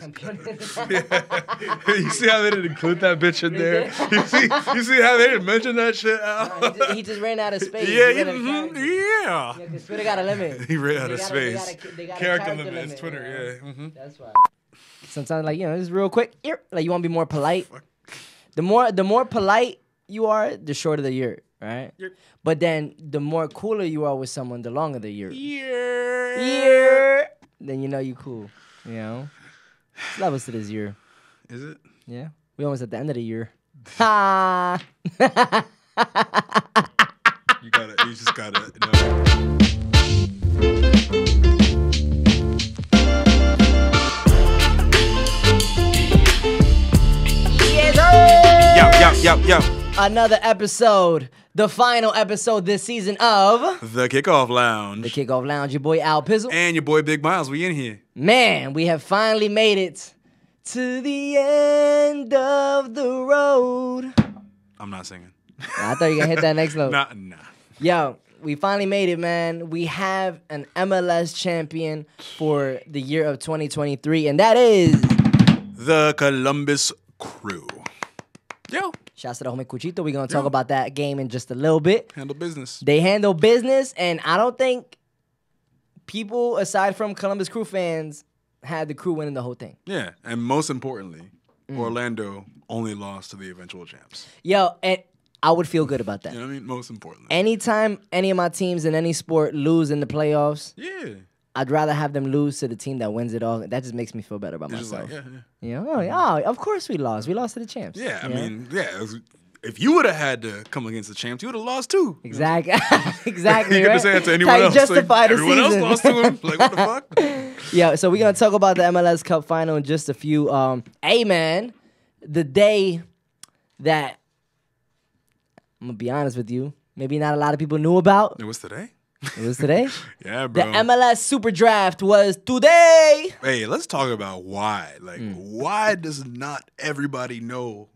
You see how they didn't include that bitch in there? You see how they didn't mention that shit out? No, he just ran out of space. Yeah, yeah. Because Twitter got a limit. He ran out of space. Character limit. It's Twitter, you know? Yeah. Mm-hmm. That's why. Sometimes, like, you know, just real quick. Like, you want to be more polite. Fuck. The more polite you are, the shorter the year, right? Yep. But then the more cooler you are with someone, the longer the year. Yeah. Then you know you cool. You know? It's levels to this year. Is it? Yeah. We almost at the end of the year. Ha! You just gotta know. Yo, yo, yo. Another episode, the final episode this season of The Kickoff Lounge. The Kickoff Lounge, your boy Al Pizzle. And your boy Big Miles, we in here. Man, we have finally made it to the end of the road. I'm not singing. I thought you were going to hit that next note. Nah. Yo, we finally made it, man. We have an MLS champion for the year of 2023, and that is... the Columbus Crew. Yo. Shouts to the homie Cuchito. We're going to talk about that game in just a little bit. Handle business. They handle business, and I don't think people, aside from Columbus Crew fans, had the Crew winning the whole thing. Yeah, and most importantly, Orlando only lost to the eventual champs. Yo, and I would feel good about that. You know what I mean? Most importantly. Anytime any of my teams in any sport lose in the playoffs, yeah, I'd rather have them lose to the team that wins it all. That just makes me feel better about myself. Like, yeah. You know? Oh, of course we lost. We lost to the champs. Yeah, I mean, if you would have had to come against the champs, you would have lost too. Exactly. Exactly. You could have said to anyone else. Like, everyone else lost to him. Like, what the fuck? Yeah, so we're going to talk about the MLS Cup final in just a few. Hey, man, the day that, I'm going to be honest with you, maybe not a lot of people knew about. It was today? It was today? Yeah, bro. The MLS Super Draft was today. Hey, let's talk about why. Like, why does not everybody know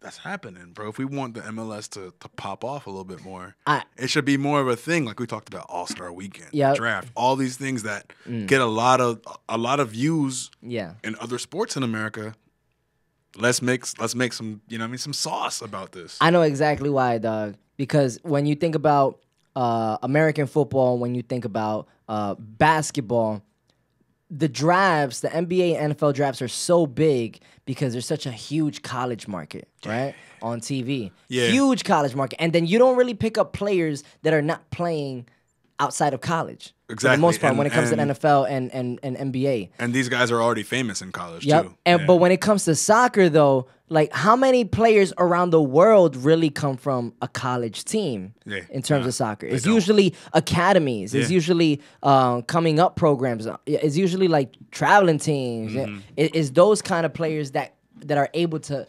that's happening, bro? If we want the MLS to pop off a little bit more, it should be more of a thing. Like we talked about All-Star Weekend, Draft, all these things that get a lot of views in other sports in America. Let's make some, you know what I mean, some sauce about this. I know exactly why, dog. Because when you think about American football, when you think about basketball, the drafts, the NBA and NFL drafts are so big because there's such a huge college market, right? On TV. Yeah. Huge college market. And then you don't really pick up players that are not playing outside of college. Exactly. For the most part, when it comes to NFL and NBA. And these guys are already famous in college, too. And, but when it comes to soccer, though, like, how many players around the world really come from a college team in terms of soccer? It's usually academies. It's usually coming up programs. It's usually, like, traveling teams. Mm-hmm. It's those kind of players that are able to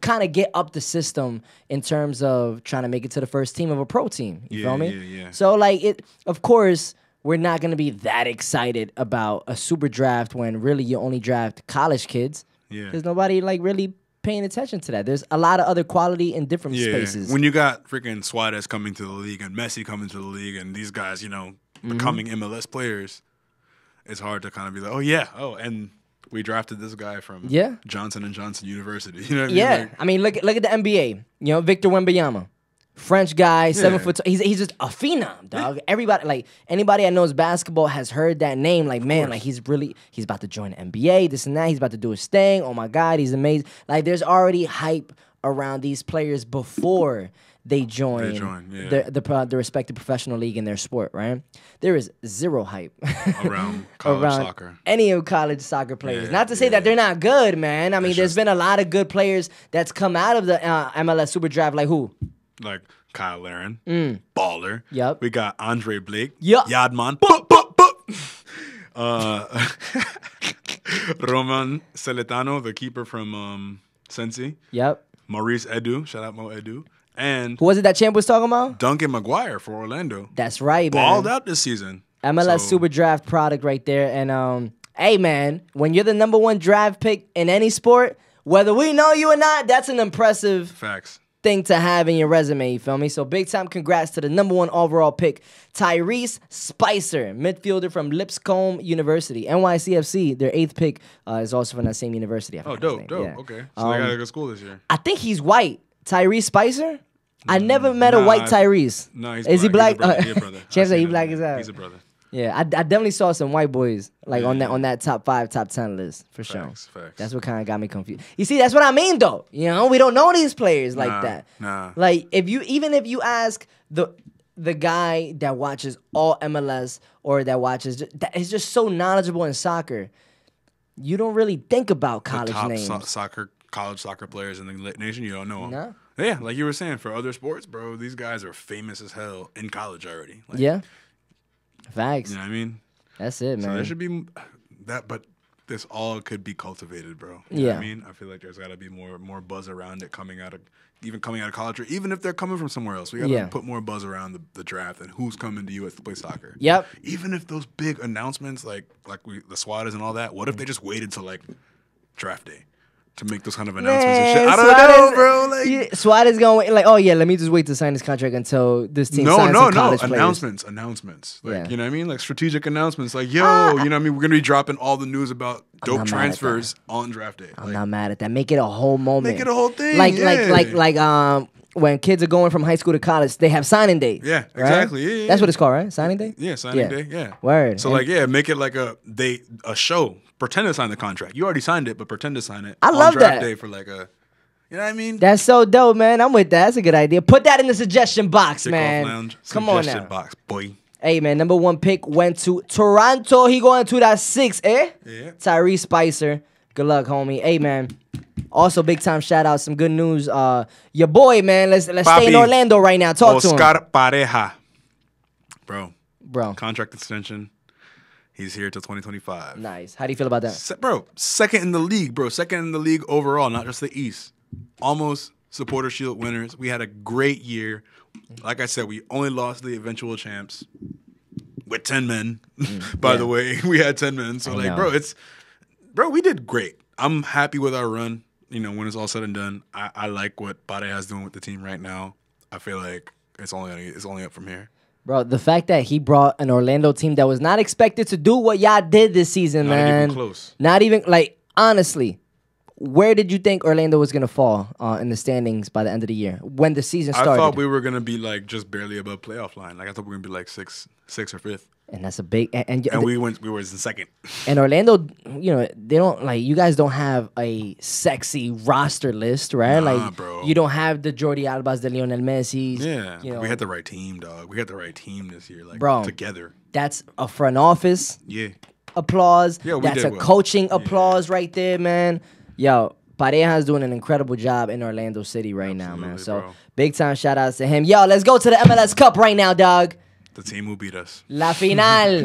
kind of get up the system in terms of trying to make it to the first team of a pro team. You feel me? Yeah. So, like, of course, we're not going to be that excited about a super draft when really you only draft college kids. Yeah. Because nobody, like, really paying attention to that. There's a lot of other quality in different spaces. When you got freaking Suarez coming to the league and Messi coming to the league and these guys, you know, becoming MLS players, it's hard to kind of be like, and we drafted this guy from Johnson & Johnson University. You know what I mean? Yeah. Like, I mean, look at the NBA. You know, Victor Wembanyama. French guy, 7 foot. He's just a phenom, dog. Everybody, like anybody that knows basketball has heard that name. Like, man, like he's about to join the NBA, this and that. He's about to do his thing. Oh my God, he's amazing. Like, there's already hype around these players before they join the respective professional league in their sport. Right? There is zero hype around college soccer. Any of college soccer players. Not to say that they're not good, man. I mean, there's been a lot of good players that's come out of the MLS Super Draft. Like who? Like Kyle Larin, baller. Yep. We got Andre Blake, Yadman, Roman Celitano, the keeper from Sensi. Yep. Maurice Edu, shout out Mo Edu. And who was it that Champ was talking about? Duncan McGuire for Orlando. That's right, Balled out this season. MLS Super Draft product right there. And hey, man, when you're the number 1 draft pick in any sport, whether we know you or not, that's an impressive thing to have in your resume, you feel me? So big time congrats to the #1 overall pick, Tyrese Spicer, midfielder from Lipscomb University. NYCFC, their 8th pick, is also from that same university. I dope. Yeah. Okay. So they got to go to school this year. I think he's white. Tyrese Spicer? I never met a white Tyrese. No, he's black. Is he black? He's a brother. Chances are he black as hell. He's a brother. Yeah, I definitely saw some white boys like on that top 5, top 10 list for sure. Facts. That's what kind of got me confused. You see, that's what I mean though. You know, we don't know these players like that. Like if you ask the guy that watches all MLS or that is just so knowledgeable in soccer, you don't really think about college the top names. College soccer players in the nation, you don't know them. Nah. Yeah, like you were saying, for other sports, bro, these guys are famous as hell in college already. Like, yeah. Facts. You know what I mean? That's it, man. So there should be that, but this all could be cultivated, bro. You know what I mean? I feel like there's got to be more buzz around it coming out of college, or even if they're coming from somewhere else. We got to put more buzz around the draft and who's coming to US to play soccer. Yep. Even if those big announcements like the squads and all that, what if they just waited till like draft day to make those kind of announcements and shit? I don't know, bro. Like, SWAT is going to wait, like, oh, yeah, let me just wait to sign this contract until this team signs some college players. Announcements. Like, you know what I mean? Like, strategic announcements. Like, yo, you know what I mean? We're going to be dropping all the news about dope transfers on draft day. I'm not mad at that. Make it a whole moment. Make it a whole thing. Like, when kids are going from high school to college, they have signing day. Yeah, exactly. Right? Yeah, that's what it's called, right? Signing day? Yeah, signing day. Yeah. Word. So, make it like a show. Pretend to sign the contract. You already signed it, but pretend to sign it. I love that. On draft day for like a, you know what I mean? That's so dope, man. I'm with that. That's a good idea. Put that in the suggestion box, man. Kickoff Lounge. Come on now. Suggestion box, boy. Hey, man, #1 pick went to Toronto. He going to that 6, eh? Yeah. Tyrese Spicer. Good luck, homie. Hey, man. Also, big time shout out. Some good news. Your boy, man. Let's stay in Orlando right now. Talk to him. Oscar Pareja, bro. Contract extension. He's here till 2025. Nice. How do you feel about that, bro? Second in the league, bro. Second in the league overall, not just the East. Almost Supporter Shield winners. We had a great year. Like I said, we only lost the eventual champs with 10 men. By the way, we had 10 men. So bro, we did great. I'm happy with our run. You know, when it's all said and done, I like what Pareja's doing with the team right now. I feel like it's only up from here. Bro, the fact that he brought an Orlando team that was not expected to do what y'all did this season, man. Not even close. Not even, like, honestly, where did you think Orlando was going to fall in the standings by the end of the year when the season started? I thought we were going to be, like, just barely above playoff line. Like, I thought we were going to be, like, sixth or fifth. And that's a big... And we were in second. And Orlando, you know, they don't... Like, you guys don't have a sexy roster list, right? Nah, like, bro. You don't have the Jordi Albas, the Lionel Messis. Yeah. You know. We had the right team, dog. We had the right team this year, like, bro, together. That's a front office. Yeah. Applause. Yeah, we did well. That's a coaching applause right there, man. Yo, Pareja's doing an incredible job in Orlando City right now, man. So, big time shout outs to him. Yo, let's go to the MLS Cup right now, dog. The team who beat us. La Final.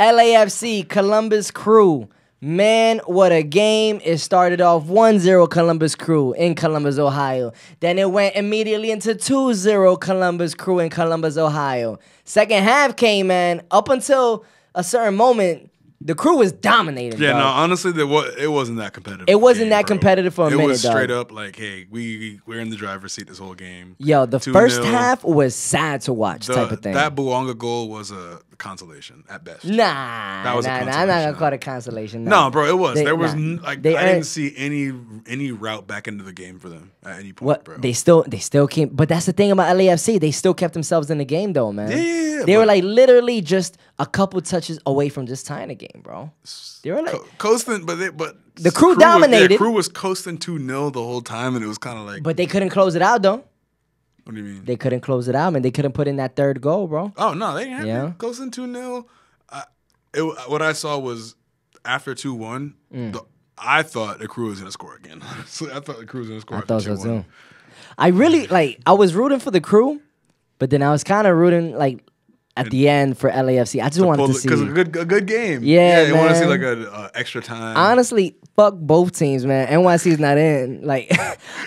LAFC, Columbus Crew. Man, what a game. It started off 1-0 Columbus Crew in Columbus, Ohio. Then it went immediately into 2-0 Columbus Crew in Columbus, Ohio. Second half came, man. Up until a certain moment, the Crew was dominated. Yeah, dog. No, honestly, it wasn't that competitive. It wasn't that competitive for a minute. It was straight up like, hey, we're in the driver's seat this whole game. Yo, the first half was sad to watch type of thing. That Buonga goal was a consolation at best. Nah, I'm not gonna call it a consolation. No, bro, it was. There was like I didn't see any route back into the game for them at any point, bro. They still came, but that's the thing about LAFC. They still kept themselves in the game though, man. Yeah, they were like literally just a couple touches away from just tying the game. Bro, they were like coasting, but the crew dominated. The Crew was coasting 2-0 the whole time, and it was kind of like. But they couldn't close it out, though. What do you mean? They couldn't close it out, and they couldn't put in that third goal, bro. Oh no, they didn't have it. Coasting 2-0. What I saw was after 2-1, I thought the Crew was gonna score again. Honestly, I thought the Crew was gonna score. I thought so too. I really I was rooting for the Crew, but then I was kind of rooting like. at the end for LAFC. I just wanted to see. Because a good game. Yeah, you want to see like an extra time. Honestly, fuck both teams, man. NYC's not in. Like,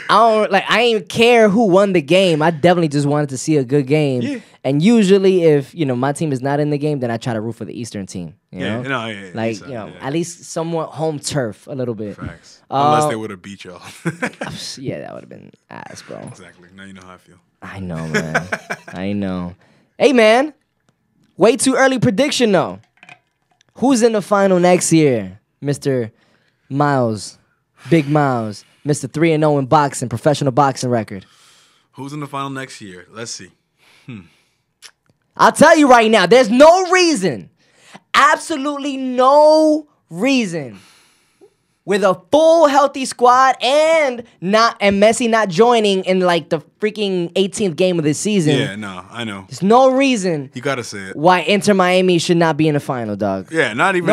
I ain't care who won the game. I definitely just wanted to see a good game. Yeah. And usually if, you know, my team is not in the game, then I try to root for the Eastern team. You know, at least somewhat home turf a little bit. Facts. Unless they would have beat y'all. Yeah, that would have been ass, bro. Exactly. Now you know how I feel. I know, man. I know. Hey, man. Way too early prediction, though. Who's in the final next year? Mr. Miles. Big Miles. Mr. 3-0 in boxing. Professional boxing record. Who's in the final next year? Let's see. I'll tell you right now. There's no reason. Absolutely no reason. With a full healthy squad and Messi not joining in like the freaking 18th game of the season. Yeah, no, I know. There's no reason. You gotta say it. Why Inter Miami should not be in the final, dog? Yeah, not even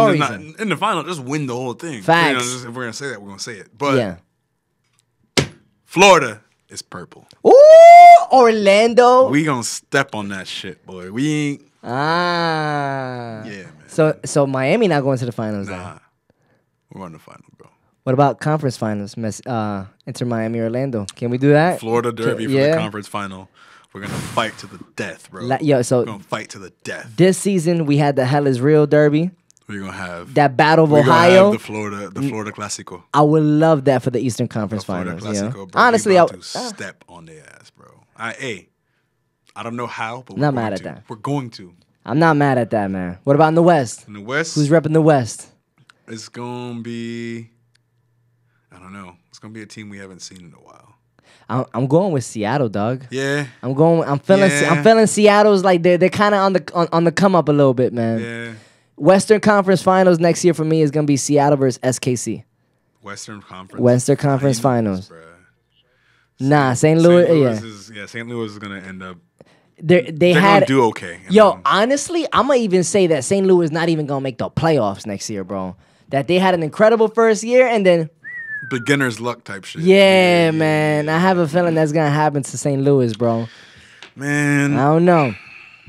in the final. Just win the whole thing. Facts. You know, just, if we're gonna say that, we're gonna say it. But yeah. Florida is purple. Ooh, Orlando. We gonna step on that shit, boy. We ain't. Ah. Yeah, man. So Miami not going to the finals. Nah. Though. We're on the final, bro. What about conference finals? Inter Miami, Orlando. Can we do that? Florida Derby for the conference final. We're going to fight to the death, bro. We're going to fight to the death. This season, we had the Hell is Real Derby. We're going to have that Battle of Ohio. We're going to have the Florida Classico. I would love that for the Eastern Conference finals. Classico, you know? Bro, honestly, I would step on their ass, bro. I don't know how, but we're going to. I'm not mad at that, man. What about in the West? In the West? Who's repping the West? It's going to be, I don't know. It's going to be a team we haven't seen in a while. I'm going with Seattle, dog. Yeah. I'm feeling Seattle's like they're kind of on the come up a little bit, man. Yeah. Western Conference Finals next year for me is going to be Seattle versus SKC. Western Conference Finals. Bro. Nah, St. Louis St. Louis is going to end up. They're gonna do okay. Yo, honestly, I'm gonna even say that St. Louis is not even gonna make the playoffs next year, bro. That they had an incredible first year and then beginner's luck type shit. Yeah, man. I have a feeling that's gonna happen to St. Louis, bro. Man, I don't know.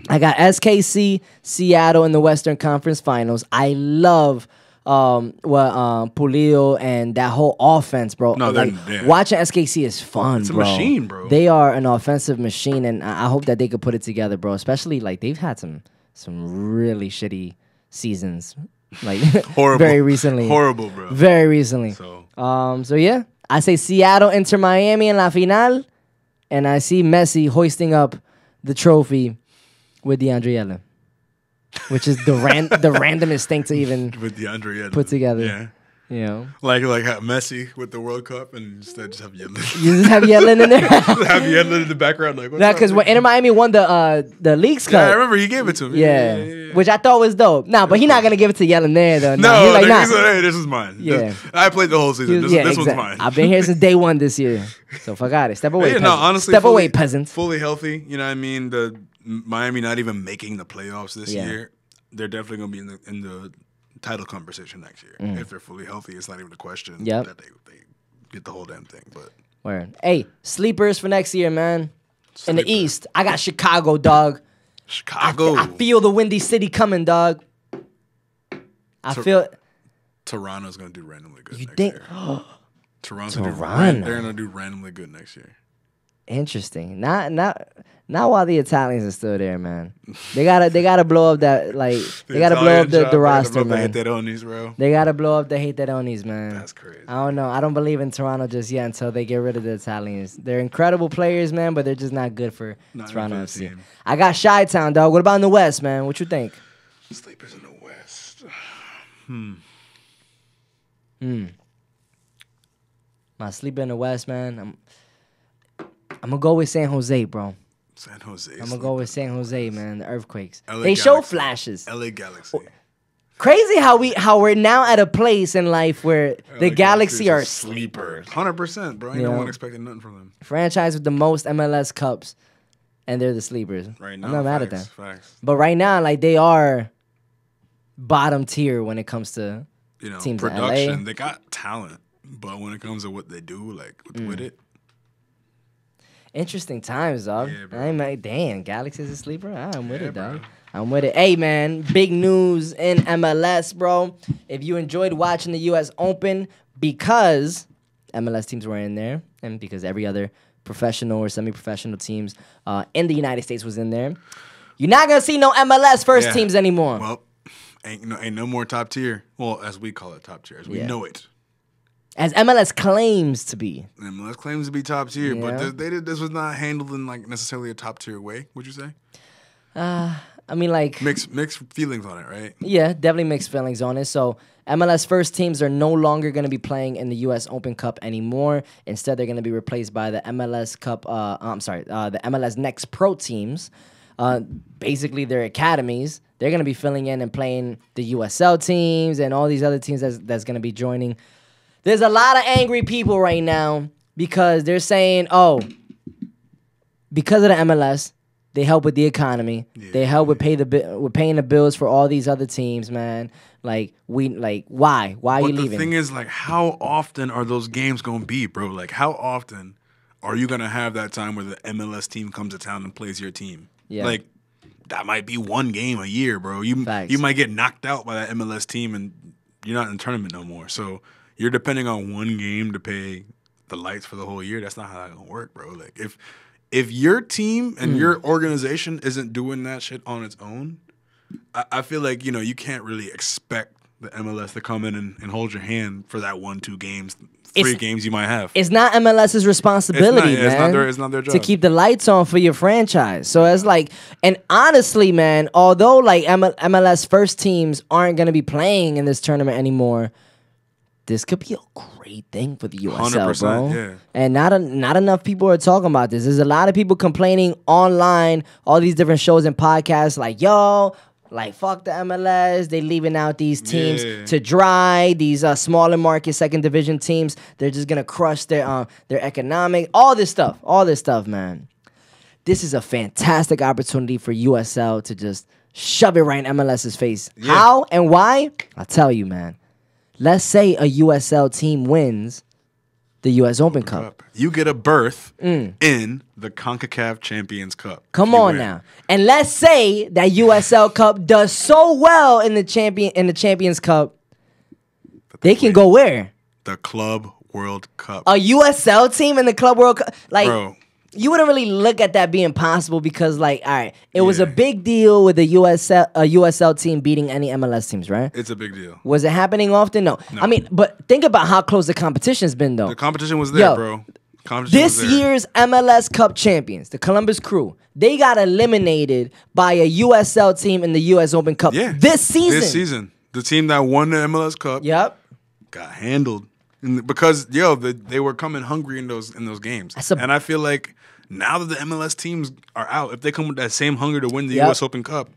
I got SKC, Seattle in the Western Conference Finals. I love Pulio and that whole offense, bro. No, like, watching SKC is fun. It's a machine, bro. They are an offensive machine, and I hope that they could put it together, bro. Especially like they've had some really shitty seasons, like horrible, very recently, horrible, bro, very recently. So yeah, I say Seattle, Inter Miami in la final, and I see Messi hoisting up the trophy with DeAndre Yedlin. Which is the randomest thing to even put together. Yeah. You know? Like how Messi with the World Cup and instead just have Yedlin. You just have Yedlin in there? Just have Yedlin in the background. Like, nah, because when Inter Miami won the Leagues Cup. Yeah, I remember he gave it to me. Yeah. Yeah. Which I thought was dope. Nah, but he's not going to give it to Yedlin there, though. No, he's like, nah. He's like, hey, this is mine. Yeah. I played the whole season. This one's mine. I've been here since day one this year. So fuck out it. Step away, peasant. No, honestly, Step away, peasant. Fully healthy. You know what I mean? The Miami not even making the playoffs this year. They're definitely going to be in the title conversation next year. If they're fully healthy, it's not even a question that they get the whole damn thing. But word. Hey, sleepers for next year, man. Sleeper. In the East, I got Chicago, dog. Chicago. I feel the Windy City coming, dog. I feel Toronto's going to do randomly good next year. They're going to do randomly good next year. Interesting. Not while the Italians are still there, man. They gotta blow up that they gotta blow up the roster, man. They gotta blow up the Hateronis, man. That's crazy. I don't know. I don't believe in Toronto just yet until they get rid of the Italians. They're incredible players, man, but they're just not good for Toronto FC. I got Chi-Town, dog. What about in the West, man? What you think? Sleepers in the West. My sleeper in the West, man. I'm gonna go with San Jose, bro. San Jose. I'm gonna go with San Jose, man. The Earthquakes. They show flashes. LA Galaxy. Crazy how we're now at a place in life where the Galaxy are sleepers. 100%, bro. Ain't no one expecting nothing from them. Franchise with the most MLS Cups, and they're the sleepers. Right now, I'm not mad at them. Facts. But right now, like they are bottom tier when it comes to teams in LA. Production. They got talent, but when it comes to what they do, like with it. Interesting times, dog. Yeah, I'm like, damn, Galaxy's a sleeper? I'm with it, dog. I'm with it. Hey, man, big news in MLS, bro. If you enjoyed watching the US Open because MLS teams were in there and because every other professional or semi-professional teams in the United States was in there, you're not going to see no MLS first teams anymore. Well, ain't no more top tier. Well, as we call it, top tier, as we know it. As MLS claims to be. MLS claims to be top tier, but this was not handled in like necessarily a top tier way, would you say? I mean, like mixed feelings on it, right? Yeah, definitely mixed feelings on it. So MLS first teams are no longer going to be playing in the US Open Cup anymore. Instead, they're going to be replaced by the MLS Cup. I'm sorry, the MLS Next Pro teams. Basically, their academies. They're going to be filling in and playing the USL teams and all these other teams that's going to be joining. There's a lot of angry people right now because they're saying, "Oh, because of the MLS." They help with the economy. Yeah, they help with paying the bills for all these other teams, man. Like why? Why are you leaving? The thing is, like, how often are those games gonna be, bro? Like, how often are you gonna have that time where the MLS team comes to town and plays your team? Yeah. Like, that might be one game a year, bro. You might get knocked out by that MLS team and you're not in the tournament no more. So you're depending on one game to pay the lights for the whole year. That's not how that gonna work, bro. Like if your team and your organization isn't doing that shit on its own, I feel like, you know, you can't really expect the MLS to come in and hold your hand for that one, two games, three games you might have. It's not MLS's responsibility, man. It's not their job. To keep the lights on for your franchise. So it's like, and honestly, man, although like MLS first teams aren't going to be playing in this tournament anymore, this could be a great thing for the USL, bro. Yeah. And not enough people are talking about this. There's a lot of people complaining online, all these different shows and podcasts, like, yo, like, fuck the MLS. They leaving out these teams to dry, these smaller market second division teams. They're just going to crush their economic, all this stuff, man. This is a fantastic opportunity for USL to just shove it right in MLS's face. Yeah. How and why? I'll tell you, man. Let's say a USL team wins the US Open Cup. You get a berth in the CONCACAF Champions Cup. Come on now. And let's say that USL Cup does so well in the Champions Cup, they can go where? The Club World Cup. A USL team in the Club World Cup? Like, bro. You wouldn't really look at that being possible because, like, all right, it was a big deal with a USL team beating any MLS teams, right? It's a big deal. Was it happening often? No. I mean, but think about how close the competition's been, though. The competition was there, bro. This year's MLS Cup champions, the Columbus Crew, they got eliminated by a USL team in the US Open Cup this season. This season. The team that won the MLS Cup got handled. Because, yo, they were coming hungry in those games. And I feel like now that the MLS teams are out, if they come with that same hunger to win the US Open Cup,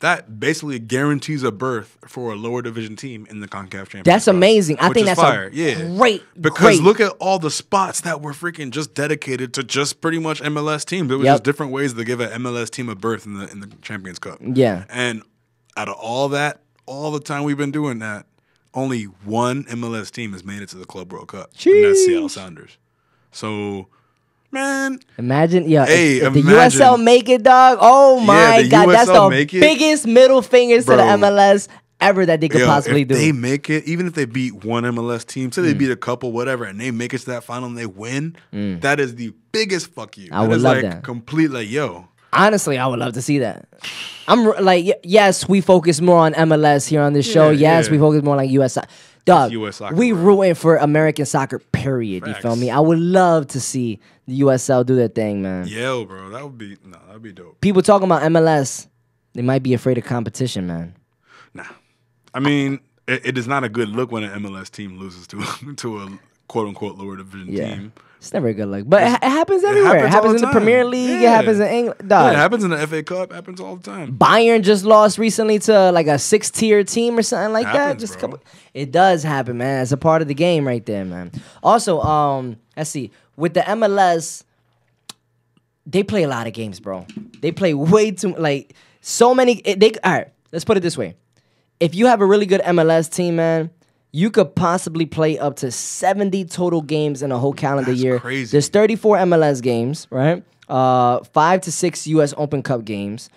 that basically guarantees a berth for a lower division team in the CONCACAF Champions Cup. That's amazing. I think that's fire. Great. Because look at all the spots that were freaking just dedicated to just pretty much MLS teams. It was just different ways to give an MLS team a berth in the Champions Cup. Yeah. And out of all that, all the time we've been doing that, only one MLS team has made it to the Club World Cup, and that's Seattle Sounders. So, man. Imagine, if the USL make it, dog. Oh, my God. USL, that's the biggest middle fingers to the MLS ever that they could possibly do. If they make it, even if they beat one MLS team, say they beat a couple, whatever, and they make it to that final and they win, that is the biggest fuck you. I would love that. That is like complete, like, yo. Honestly, I would love to see that. I'm like, yes, we focus more on MLS here on this show. We focus more on like US soccer. Dog, US soccer, we rooting for American soccer, period. Facts. You feel me? I would love to see the USL do their thing, man. Yeah, bro. That would be dope. People talking about MLS, they might be afraid of competition, man. Nah. I mean, it is not a good look when an MLS team loses to a quote-unquote lower division team. It's never a good look, but it happens everywhere. It happens in the Premier League. It happens in England. It happens in the FA Cup. It happens all the time. Bayern just lost recently to like a 6-tier team or something like that. Just a couple. It does happen, man. It's a part of the game right there, man. Also, let's see. With the MLS, they play a lot of games, bro. They play way too like so many. All right, let's put it this way. If you have a really good MLS team, man, you could possibly play up to 70 total games in a whole calendar year. That's crazy. There's 34 MLS games, right? 5 to 6 US Open Cup games,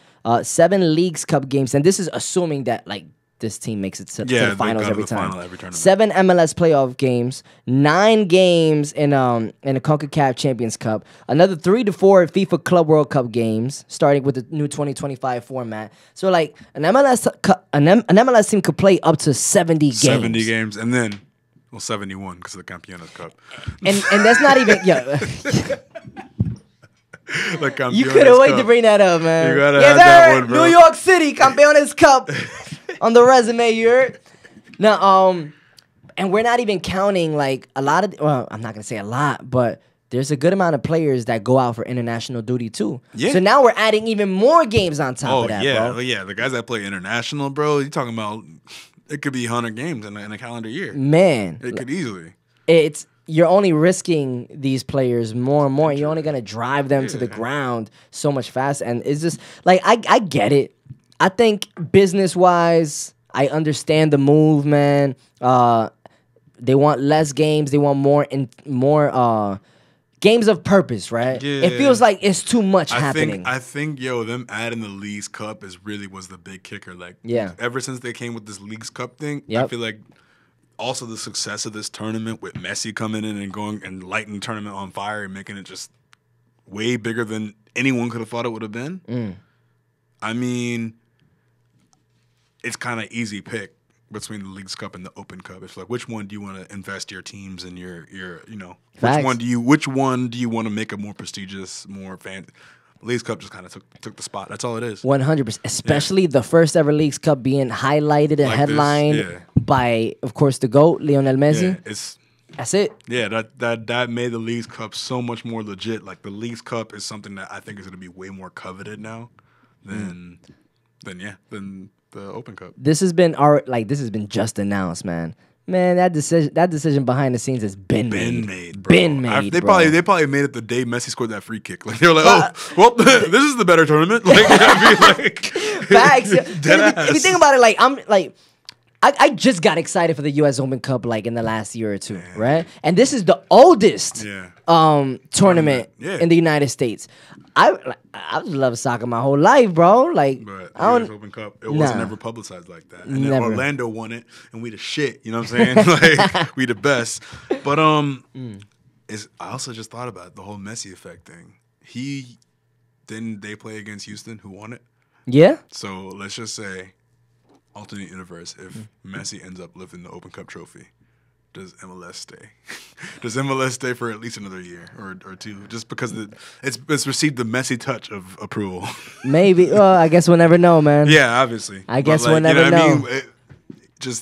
7 Leagues Cup games, and this is assuming that like this team makes it to the finals every time. Final every 7 MLS playoff games, 9 games in the CONCACAF Champions Cup, another 3 to 4 FIFA Club World Cup games, starting with the new 2025 format. So like an MLS team could play up to 70 games. 70 games, and then well 71 because of the Campeonato Cup. And that's not even You couldn't wait to bring that up, man. You gotta have that one, bro. New York City Campeonato Cup. On the resume, you heard? Now, and we're not even counting like a lot of. Well, I'm not gonna say a lot, but there's a good amount of players that go out for international duty too. Yeah. So now we're adding even more games on top of that. Yeah, bro. Yeah. The guys that play international, bro. You're talking about it could be 100 games in a calendar year. Man, it could easily. It's you're only risking these players more and more. You're only gonna drive them to the ground so much faster, and it's just like I get it. I think business-wise, I understand the move, man. They want less games. They want more games of purpose, right? Yeah. It feels like it's too much happening. I think, yo, them adding the Leagues Cup was the big kicker. Like, ever since they came with this Leagues Cup thing, I feel like also the success of this tournament with Messi coming in and going and lighting the tournament on fire and making it just way bigger than anyone could have thought it would have been. Mm. I mean, it's kind of easy pick between the Leagues Cup and the Open Cup. It's like, which one do you want to invest your teams and your you know, facts. Which one do you want to make a more prestigious, more fan? Leagues Cup just kind of took the spot. That's all it is. 100%, especially the first ever Leagues Cup being highlighted and like headlined by, of course, the GOAT, Lionel Messi. Yeah, that's it. Yeah, that made the Leagues Cup so much more legit. Like the Leagues Cup is something that I think is going to be way more coveted now. Then the Open Cup. This has been just announced, man. Man, that decision behind the scenes has been made, bro. They probably made it the day Messi scored that free kick. Like they were like, oh, well, this is the better tournament. Like, I mean, like facts. If you think about it, like I just got excited for the US Open Cup like in the last year or two, right? And this is the oldest tournament in the United States. I've loved soccer my whole life, bro. Like but the US Open Cup, it wasn't ever publicized like that. And then Orlando won it, and we the shit. You know what I'm saying? Like we the best. But I also just thought about it, the whole Messi effect thing. Didn't they play against Houston, who won it? Yeah. So let's just say. Alternate universe, if Messi ends up lifting the Open Cup trophy, does MLS stay? Does MLS stay for at least another year or two? Just because it's received the Messi touch of approval. Maybe. Well, I guess we'll never know, man. Yeah, obviously. I guess like, we'll never know. I mean?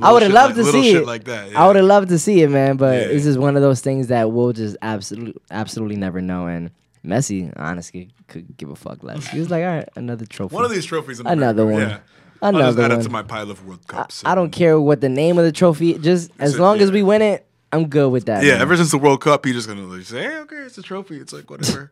I would have loved to see it. Like that, I would have loved to see it, man. But it's just one of those things that we'll just absolutely never know. And Messi, honestly, could give a fuck less. He was like, all right, another trophy. One of these trophies. Another one. Yeah. I'll just add it to my pile of World Cups. So. I don't care what the name of the trophy. Just as long as we win it, I'm good with that. Yeah, man. Ever since the World Cup, you're just gonna like say, hey, okay, it's a trophy. It's like whatever.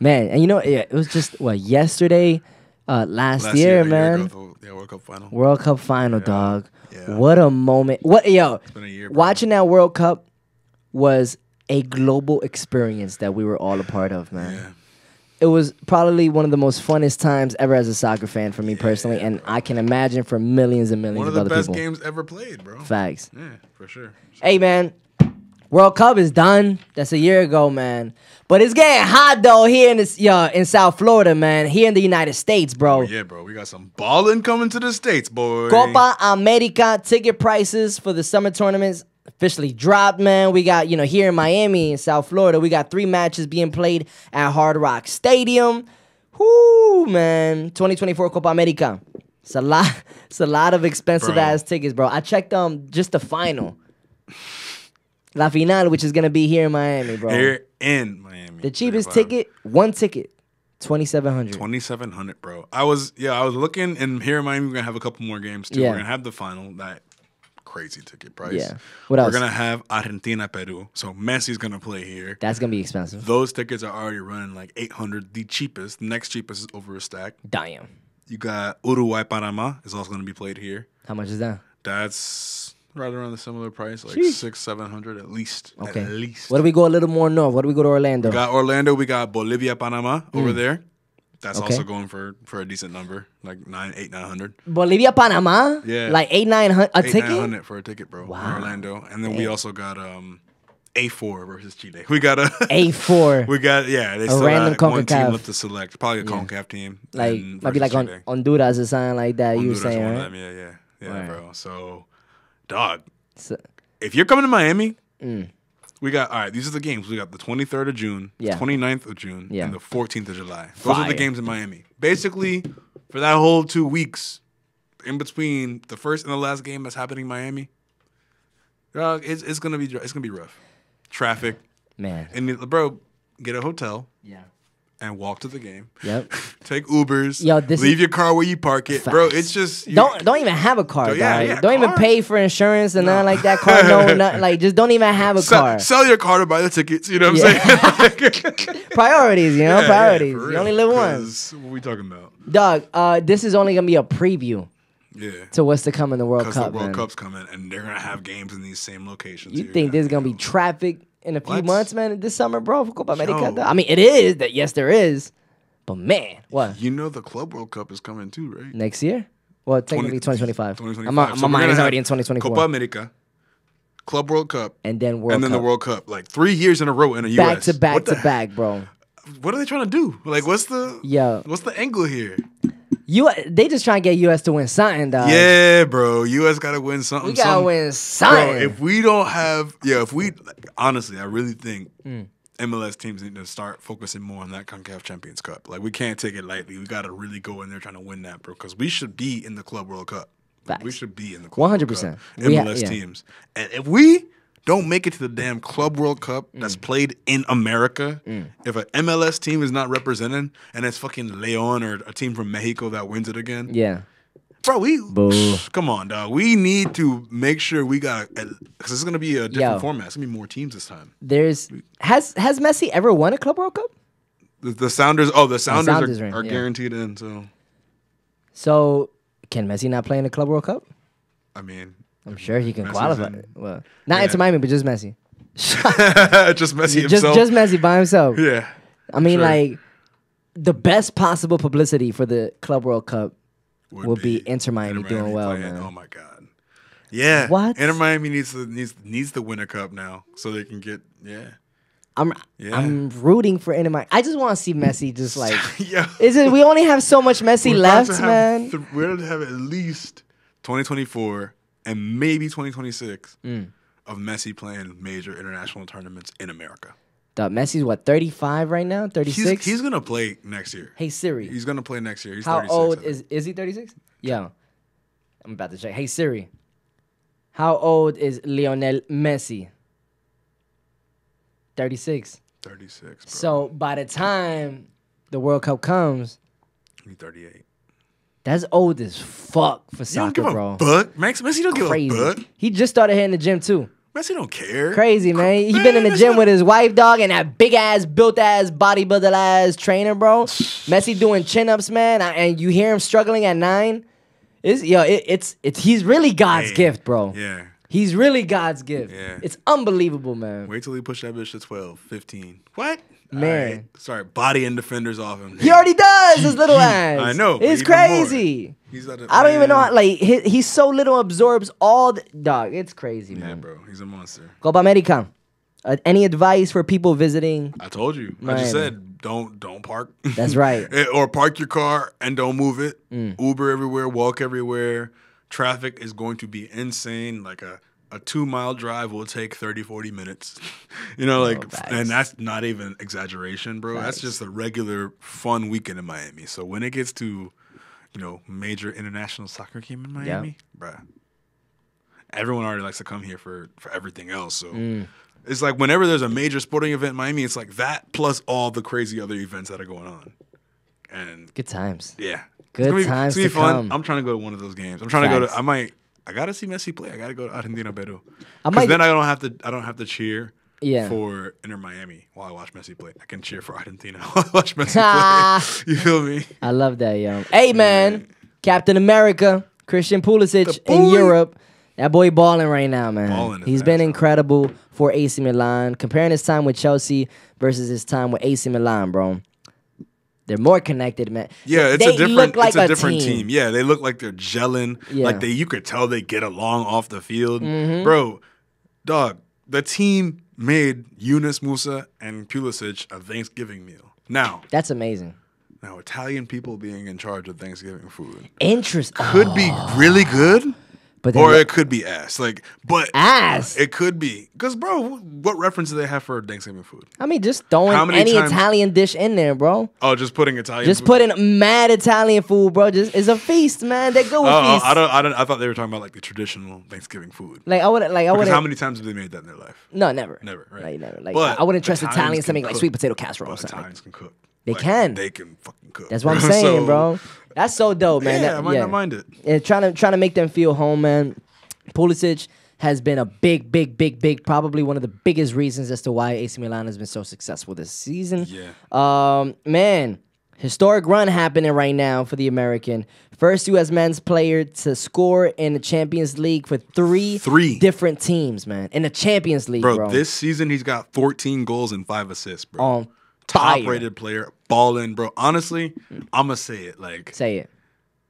Man, and you know, it was just yesterday, last year, man. Ago, World Cup final. World Cup final, dog. Yeah. What a moment! It's been a year, bro. Watching that World Cup was a global experience that we were all a part of, man. Yeah. It was probably one of the most funnest times ever as a soccer fan for me personally, and I can imagine for millions and millions of other people. One of the best games ever played, bro. Facts. Yeah, for sure. Hey, man, World Cup is done. That's a year ago, man. But it's getting hot, though, here in South Florida, man, here in the United States, bro. Oh, yeah, bro. We got some ballin' coming to the States, boy. Copa America ticket prices for the summer tournaments officially dropped, man. We got, you know, here in Miami, in South Florida, we got 3 matches being played at Hard Rock Stadium. Whoo, man. 2024 Copa America. It's a lot of expensive-ass tickets, bro. I checked just the final. La Final, which is going to be here in Miami, bro. Here in Miami. The cheapest ticket, one ticket. $2,700. $2,700, bro. I was looking, and here in Miami, we're going to have a couple more games, too. Yeah. We're going to have the final that... Crazy ticket price. Yeah. What else? We're going to have Argentina, Peru. So Messi's going to play here. That's going to be expensive. Those tickets are already running like $800. The cheapest. The next cheapest is over a stack. Damn. You got Uruguay, Panama is also going to be played here. How much is that? That's right around the similar price, like $600, $700 at least. Okay. At least. What do we go a little more north? What do we go to Orlando? We got Orlando. We got Bolivia, Panama over there. That's okay. Also going for a decent number, like 900. Bolivia, Panama, yeah, like 800, 900 a ticket. 900 for a ticket, bro. Wow. Orlando, and then we also got A4 versus Chile. We got a A4. We got They still random CONCACAF. One team left to select, probably a CONCACAF team. Like might be like on Honduras or something like that. Honduras, you were saying, right? Yeah, bro. So, dog, if you're coming to Miami. We got, all right, these are the games. We got the 23rd of June, 29th of June, and the 14th of July. Those are the games in Miami. Basically, for that whole 2 weeks, in between the first and the last game that's happening in Miami, it's gonna be rough. Traffic. Man. And, bro, get a hotel. Yeah. And walk to the game. Yep. Take Ubers. Yo, leave your car where you park it, bro. It's just don't even have a car, guys. Don't even pay for insurance and nothing like that. Car, nothing, like just don't even have a car. Sell your car to buy the tickets. You know what I'm saying? Priorities, you know, priorities. You only live once. What we talking about, dog? This is only gonna be a preview. Yeah. To what's to come in the World Cup. The World Cup's coming, and they're gonna have games in these same locations. You think there's gonna be traffic? In a few months, man, this summer, bro, for Copa America. I mean, it is that. Yes, there is, but man, what? You know, the Club World Cup is coming too, right? Next year? Well, technically, 2025. 2025. My mind is already in 2024. Copa America, Club World Cup, and then the World Cup. Like 3 years in a row in a US. Back to back, bro. What are they trying to do? Like, what's the angle here? They just trying to get U.S. to win something, dog. Yeah, bro. U.S. got to win something. We got to win something. Bro, if we don't have... Yeah, if we... Like, honestly, I really think MLS teams need to start focusing more on that CONCACAF Champions Cup. Like, we can't take it lightly. We got to really go in there trying to win that, bro, because we should be in the Club World Cup. Like, we should be in the Club 100%. World Cup. MLS teams. And if we don't make it to the damn Club World Cup that's played in America. If an MLS team is not representing, and it's fucking Leon or a team from Mexico that wins it again. Yeah. Bro, come on, dog. We need to make sure we got, because it's going to be a different format. It's going to be more teams this time. Has Messi ever won a Club World Cup? The Sounders are guaranteed in, so. So, can Messi not play in the Club World Cup? I mean... I'm sure he can qualify. Well, not Inter Miami, but just Messi. Just Messi himself. Just Messi by himself. Yeah. I mean, like, the best possible publicity for the Club World Cup will be Inter Miami doing well, man. Oh, my God. Yeah. What? Inter Miami needs to win a cup now so they can get, I'm rooting for Inter Miami. I just want to see Messi just like, we only have so much Messi left, man. We're going to have at least 2024. And maybe 2026 of Messi playing major international tournaments in America. Messi's what, 35 right now? 36? He's going to play next year. Hey, Siri. He's going to play next year. He's 36. How old is he, 36? Yeah. I'm about to check. Hey, Siri. How old is Lionel Messi? 36. 36, bro. So by the time the World Cup comes. He's 38. That's old as fuck for soccer, bro. Messi don't give a fuck. He just started hitting the gym, too. Messi don't care. Crazy, man. He been in the gym with his wife, dog, and that big-ass, built-ass, bodybuilder-ass trainer, bro. Messi doing chin-ups, man, and you hear him struggling at 9. He's really God's gift, bro. Yeah. He's really God's gift. Yeah. It's unbelievable, man. Wait till he push that bitch to 12, 15. What? Man. Right. Sorry, bodying defenders off him. He already does, his little ass. I know. It's crazy. I don't even know how, like, he's so little, absorbs all the... Dog, it's crazy, man. Yeah, bro. He's a monster. Copa America. Any advice for people visiting? I told you. Miami. I just said, don't park. That's right. Or park your car and don't move it. Uber everywhere, walk everywhere. Traffic is going to be insane, like a 2-mile drive will take 30, 40 minutes. You know, like, and that's not even exaggeration, bro. Facts. That's just a regular fun weekend in Miami. So when it gets to, you know, major international soccer game in Miami, bruh, everyone already likes to come here for everything else. So it's like whenever there's a major sporting event in Miami, it's like that plus all the crazy other events that are going on. And good times. Yeah. Good times. It's going to be fun. I'm trying to go to one of those games. I'm trying to go to, I gotta see Messi play. I gotta go to Argentina, Peru. Because then I don't have to cheer for Inter Miami while I watch Messi play. I can cheer for Argentina while I watch Messi play. You feel me? I love that, yo. Hey, man, Captain America, Christian Pulisic in Europe. That boy balling right now, man. He's been incredible for AC Milan. Comparing his time with Chelsea versus his time with AC Milan, bro. They're more connected, man. Yeah, it's a different, like it's a different team. Yeah, they look like they're gelling. Yeah. Like you could tell they get along off the field. Mm-hmm. Bro, dog, the team made Yunus Musa and Pulisic a Thanksgiving meal. Now, that's amazing. Now, Italian people being in charge of Thanksgiving food. Interesting. Could be really good. But or it could be ass. Like, but ass. It could be. Because, bro, what reference do they have for Thanksgiving food? I mean, just throwing any Italian dish in there, bro. Oh, just putting Italian food. Just putting mad Italian food, bro. Just it's a feast, man. They go with feasts. I thought they were talking about like the traditional Thanksgiving food. Like I would. How many times have they made that in their life? No, never. Never, right? Like, never. Like, but I wouldn't trust Italians to make like sweet potato casserole or something. Italians can cook. They can. They can fucking cook. That's what I'm saying, bro. That's so dope, man. Yeah, I might not mind it. Yeah, trying to make them feel home, man. Pulisic has been a big, probably one of the biggest reasons as to why AC Milan has been so successful this season. Yeah. Man, historic run happening right now for the American. First U.S. men's player to score in the Champions League for three different teams, man. In the Champions League, bro. This season, he's got 14 goals and 5 assists, bro. Top-rated player, balling, bro. Honestly, I'm gonna say it. Like, say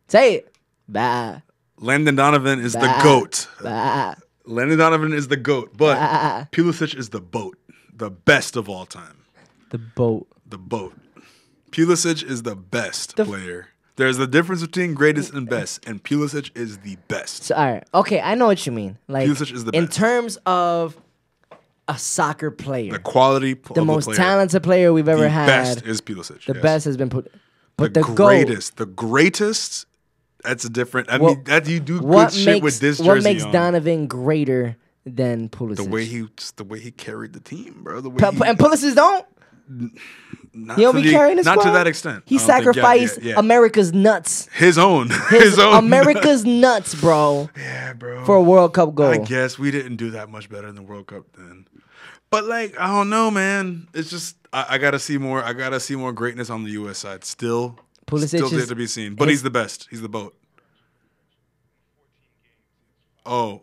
it. Bye. Landon Donovan is the goat. Bye. Landon Donovan is the goat, but Pulisic is the boat, the best of all time. The boat. Pulisic is the best player. There's the difference between greatest and best, and Pulisic is the best. So, all right, okay, I know what you mean. Like, Pulisic is the best in terms of a soccer player. The quality player. The most talented player we've ever had. The best is Pulisic. The best has been put. But the greatest. The greatest, that's a different. I mean, that you do good shit with this jersey on. What makes Donovan greater than Pulisic? The way he carried the team, bro. And Pulisic don't? He'll be carrying his squad? Not to that extent. He sacrificed America's nuts. His own. America's nuts, bro. Yeah, bro. For a World Cup goal. I guess we didn't do that much better in the World Cup then. But, like, I don't know, man. It's just I got to see more. I got to see more greatness on the U.S. side. Still yet to be seen. But he's the best. He's the boat. Oh.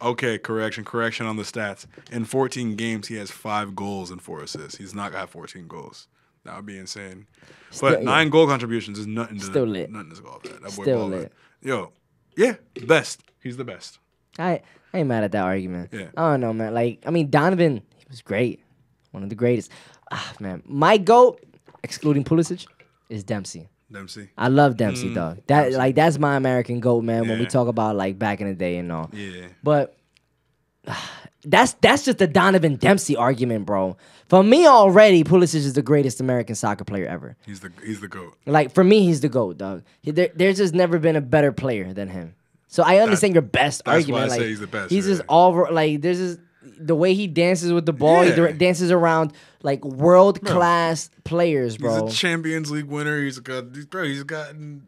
Okay, correction on the stats. In 14 games, he has 5 goals and 4 assists. He's not got 14 goals. That would be insane. Still, but 9 goal contributions is nothing to go off that. That boy ball lit. Yo, yeah, best. He's the best. I ain't mad at that argument. Yeah. I don't know, man. Like, I mean, Donovan, he was great. One of the greatest. Ah, man. My GOAT, excluding Pulisic, is Dempsey. I love Dempsey, dog. That's my American GOAT, man. Yeah. When we talk about like back in the day and all. Yeah. But that's just the Donovan Dempsey argument, bro. For me already, Pulisic is the greatest American soccer player ever. He's the GOAT. Like for me, he's the GOAT, dog. There's just never been a better player than him. So I understand your best argument. That's why I say he's the best. He's just all like there's just the way he dances with the ball, he dances around like world-class players, bro. He's a Champions League winner. He's gotten...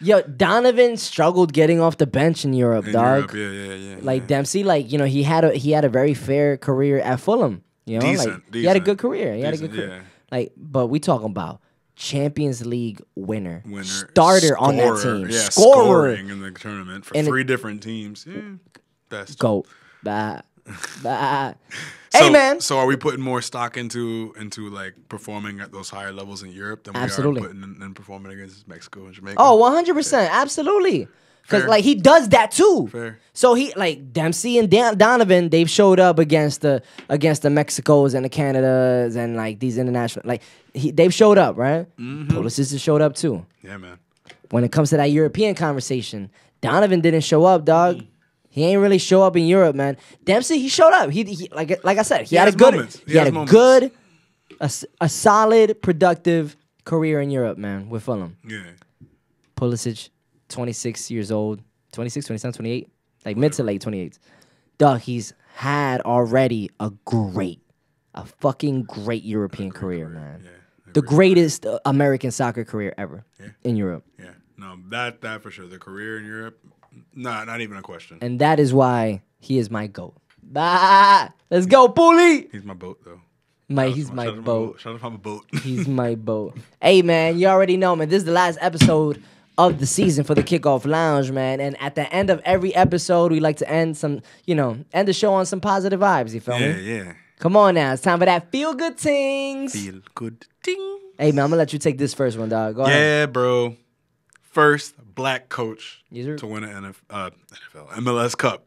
Yo, Donovan struggled getting off the bench in Europe, dog. Yeah. Like, Dempsey, like, you know, he had a very fair career at Fulham. You know, decent. He had a good career. Yeah. Like, but we talking about Champions League winner starter, scorer on that team. Yeah, scoring in the tournament for 3 different teams. Yeah, best. GOAT. Bye. Hey, man. So are we putting more stock into like performing at those higher levels in Europe than we are putting in performing against Mexico and Jamaica? Oh, 100%. Absolutely. Because like he does that too. Fair. So he like Dempsey and Donovan, they've showed up against the Mexicos and the Canadas and like these international they've showed up, right? Pulisic has showed up too. Yeah, man. When it comes to that European conversation, Donovan didn't show up, dog. He ain't really show up in Europe, man. Dempsey, he showed up. He like I said, he had a solid, productive career in Europe, man, with Fulham. Yeah. Pulisic, 26 years old, 26, 27, 28, like mid to late 28s. Duh, he's had already a fucking great European career, man. Yeah, the greatest American soccer career ever in Europe. Yeah, no, that for sure. The career in Europe. Nah, not even a question. And that is why he is my GOAT. Ah, let's go, Puli! He's my boat, though. Shout out to my boat. He's my boat. Hey, man, you already know, man. This is the last episode of the season for the Kickoff Lounge, man. And at the end of every episode, we like to end the show on some positive vibes, you feel me? Yeah, yeah. Come on now. It's time for that feel good things. Feel good ting. Hey, man, I'm going to let you take this first one, dog. Go ahead. Yeah, bro. First black coach to win an MLS Cup.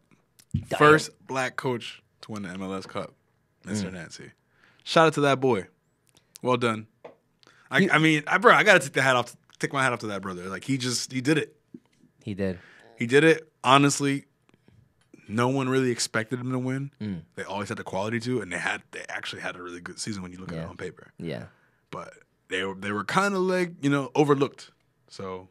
Damn. First black coach to win the MLS Cup, Mr. Nancy. Shout out to that boy. Well done. I mean, bro, I gotta take my hat off to that brother. Like he did it. He did. He did it. Honestly, no one really expected him to win. Mm. They always had the quality to, and they actually had a really good season when you look at it on paper. Yeah. But they were kind of like overlooked. So.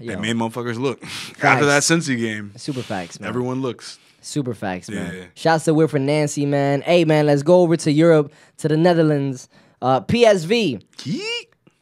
They made motherfuckers look. Facts. After that Cincy game. Super facts, man. Everyone looks. Super facts, man. Yeah. Shouts to Wilfred Nancy, man. Hey, man, let's go over to Europe, to the Netherlands. PSV. Yeet.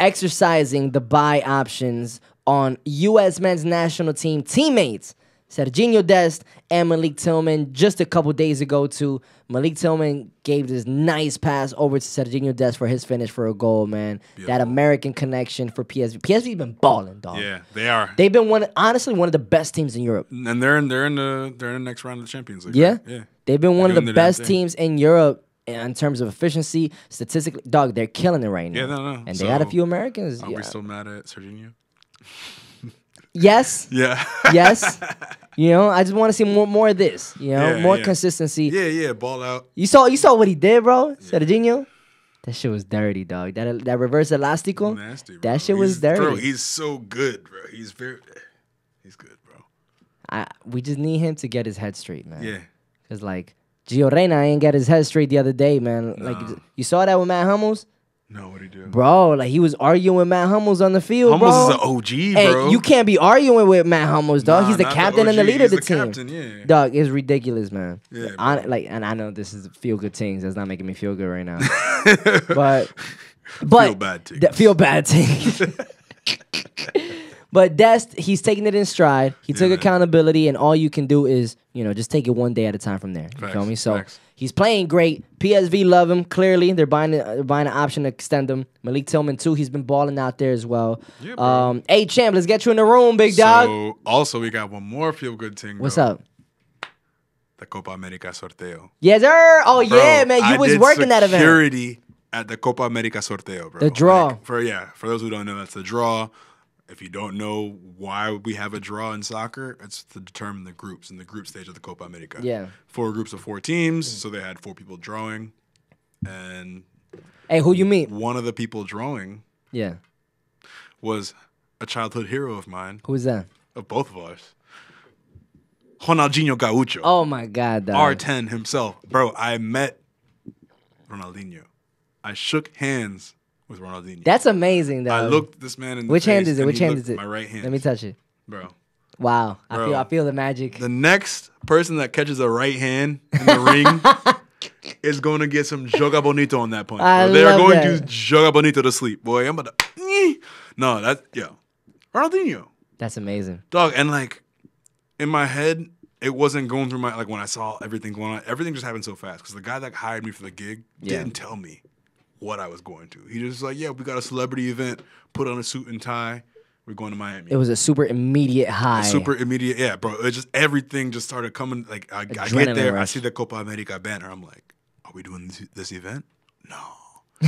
Exercising the buy options on U.S. men's national team teammates, Serginho Dest and Malik Tillman. Just a couple days ago, too, Malik Tillman gave this nice pass over to Serginho Dest for his finish for a goal, man. Beautiful. That American connection for PSV. PSV's been balling, dog. Yeah, they are. They've been honestly one of the best teams in Europe. And they're in the next round of the Champions League. Yeah, right? Yeah. They've been one of the best teams in Europe in terms of efficiency, statistically. Dog, they're killing it right now. Yeah, no, no. And they had a few Americans. Are we still mad at Serginho? Yes. Yeah. Yes. You know, I just want to see more of this. You know, more consistency. Yeah, yeah. Ball out. You saw what he did, bro. Serginho. That shit was dirty, dog. That reverse elastico. Nasty, bro. That shit was dirty. Bro, he's so good, bro. He's good, bro. We just need him to get his head straight, man. Yeah. Cause like Gio Reyna ain't got his head straight the other day, man. No. Like you saw that with Matt Hummels. No, what he do, bro? Like he was arguing with Matt Hummels on the field. Hummels is an OG, bro. Hey, you can't be arguing with Matt Hummels, dog. Nah, he's the captain and the leader of the team. Captain, yeah. Dog, it's ridiculous, man. Yeah, and I know this is feel good things. That's not making me feel good right now. but feel bad things. Feel bad things. But Dest, he's taking it in stride. He took accountability, and all you can do is just take it one day at a time from there. You feel me? So. Facts. He's playing great. PSV love him, clearly. They're buying an option to extend him. Malik Tillman, too. He's been balling out there as well. Yeah, hey, champ, let's get you in the room, big dog. So, also, we got one more feel-good thing. What's up? The Copa America Sorteo. Yes, sir. Oh, bro, yeah, man. You was working that event. Security at the Copa America Sorteo, bro. The draw. Like, for those who don't know, that's the draw. If you don't know why we have a draw in soccer, it's to determine the groups in the group stage of the Copa America. Yeah. 4 groups of 4 teams, so they had 4 people drawing. And hey, who you meet? One of the people drawing was a childhood hero of mine. Who's that? Of both of us. Ronaldinho Gaucho. Oh, my God. Dog. R10 himself. Bro, I met Ronaldinho. I shook hands with Ronaldinho. That's amazing, though. I looked this man in the face. Hand is it? Which hand is it? My right hand. Let me touch it. Bro. Wow. Bro. I feel the magic. The next person that catches a right hand in the ring is going to get some Joga Bonito on that punch. They're going to Joga Bonito to sleep. Boy, I'm about to... No, that's... Yo. Ronaldinho. That's amazing. Dog, and like, in my head, it wasn't going through my... Like, when I saw everything going on, everything just happened so fast. Because the guy that hired me for the gig didn't tell me what I was going to. He just was like, yeah, we got a celebrity event, put on a suit and tie, we're going to Miami. It was a super immediate high. Yeah, bro. It just everything just started coming. Like I get there, rush. I see the Copa America banner. I'm like, are we doing this event? No.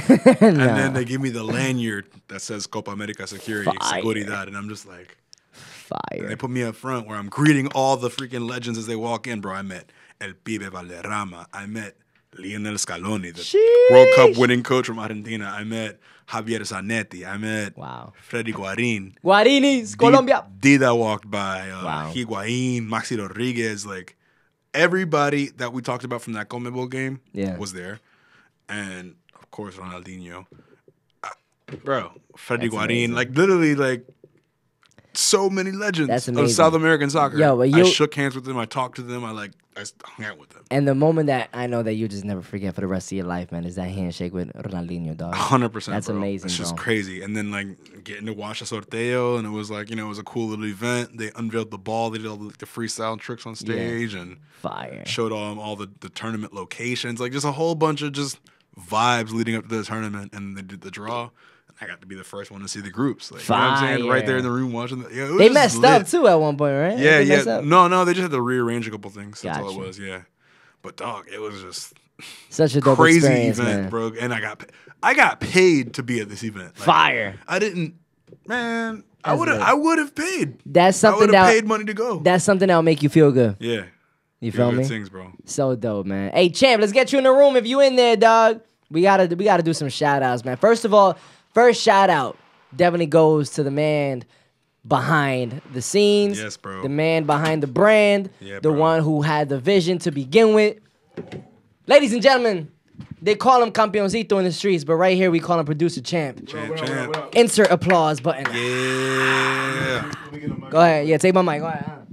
And then they give me the lanyard that says Copa America Security, Seguridad, and I'm just like, fire. They put me up front where I'm greeting all the freaking legends as they walk in, bro. I met El Pibe Valderrama. I met Lionel Scaloni, the World Cup winning coach from Argentina. I met Javier Zanetti. I met Freddy Guarín. Guarini's Colombia. Dida walked by. Higuaín, Maxi Rodriguez. Like, everybody that we talked about from that CONMEBOL game was there. And, of course, Ronaldinho. Bro, Freddy Guarín. Like, literally, like, so many legends of South American soccer. Yo, but I shook hands with them. I talked to them. I hung out with them. And the moment that I know that you just never forget for the rest of your life, man, is that handshake with Ronaldinho, dog. 100%. That's amazing. It's just crazy. And then like getting to watch a sorteo, and it was like it was a cool little event. They unveiled the ball. They did all the freestyle tricks on stage and fire. Showed all the tournament locations. Like just a whole bunch of just vibes leading up to the tournament. And they did the draw. I got to be the first one to see the groups. Like, you know what I'm saying? Right there in the room watching. They messed up, too, at one point, right? Yeah, yeah. No, no, they just had to rearrange a couple things. That's all it was, yeah. But dog, it was just such a crazy event, man. Bro. And I got paid to be at this event. Like, fire. I didn't, man. That's I would have paid. That's something that paid money to go. That's something that'll make you feel good. Yeah. You feel me? Good things, bro. So dope, man. Hey, Champ, let's get you in the room if you in there, dog. We gotta do some shout outs, man. First of all, first shout out definitely goes to the man behind the scenes. Yes, bro. The man behind the brand. Yeah, the one who had the vision to begin with. Ladies and gentlemen, they call him Campeoncito in the streets, but right here we call him Producer Champ. Champ. Insert applause button. Yeah. Go ahead. Yeah, take my mic. Go ahead.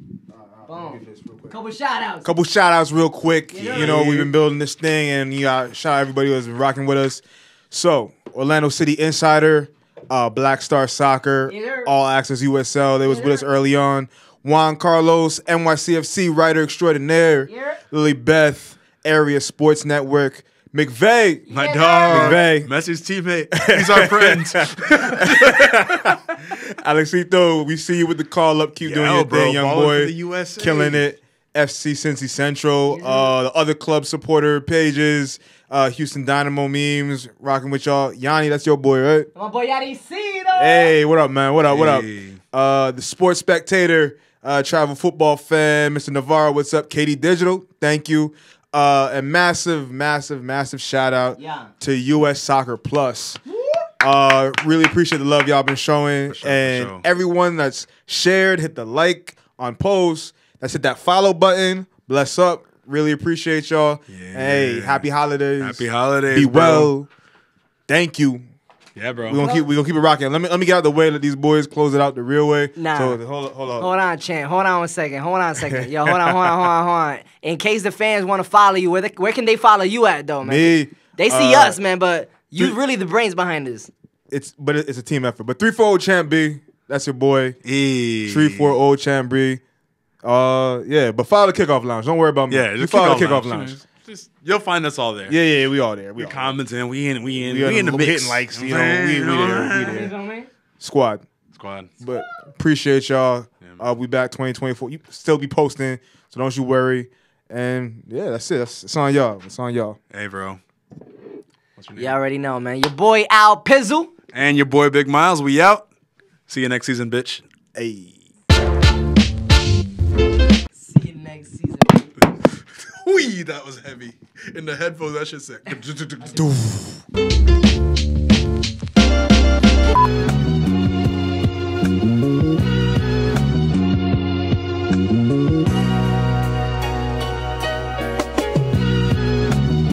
Boom. Couple shout-outs. Couple shout-outs real quick. Yeah. You know, we've been building this thing, and shout out everybody who's been rocking with us. So, Orlando City Insider, Black Star Soccer, All Access USL. They was with us early on. Juan Carlos, NYCFC writer extraordinaire. Yeah. Lily Beth, Area Sports Network. McVay, my dog. McVay, Messi's teammate. He's our friend. Alexito, we see you with the call up. Keep doing your thing, young boy. The USA. Killing it. FC Cincy Central. Yeah. The other club supporter pages. Houston Dynamo memes. Rocking with y'all. Yanni, that's your boy, right? My boy Yanni C. Hey, what up, man? What up? What up? The Sports Spectator, Travel Football Fan, Mr. Navarro. What's up, KD Digital? Thank you. A massive, massive, massive shout out to US Soccer Plus. Really appreciate the love y'all been showing. And everyone that's shared, hit the like on posts, that's hit that follow button. Bless up. Really appreciate y'all. Yeah. Hey, happy holidays. Happy holidays. Be well. Thank you. Yeah, bro. We're gonna keep it rocking. Let me get out of the way. Let these boys close it out the real way. Nah. So, hold on, champ. Hold on a second. Yo, hold on. In case the fans want to follow you, where can they follow you at though, man? Me. They see us, man, but you really the brains behind this. It's a team effort. But 340 Champ B, that's your boy. 340 Champ B. Yeah. But follow the Kickoff Lounge. Don't worry about me. Yeah, just follow the Kickoff Lounge. Just, you'll find us all there. Yeah, we all there. We commenting. We in the mix. Hitting likes. You know, we there. Squad. But appreciate y'all. Yeah, we back 2024. You still be posting, so don't you worry. And yeah, that's it. It's on y'all. Hey, bro. What's your name? You already know, man. Your boy Al Pizzle and your boy Big Miles. We out. See you next season, bitch. Hey. See you next season. Wee, that was heavy. In the headphones, that shit said.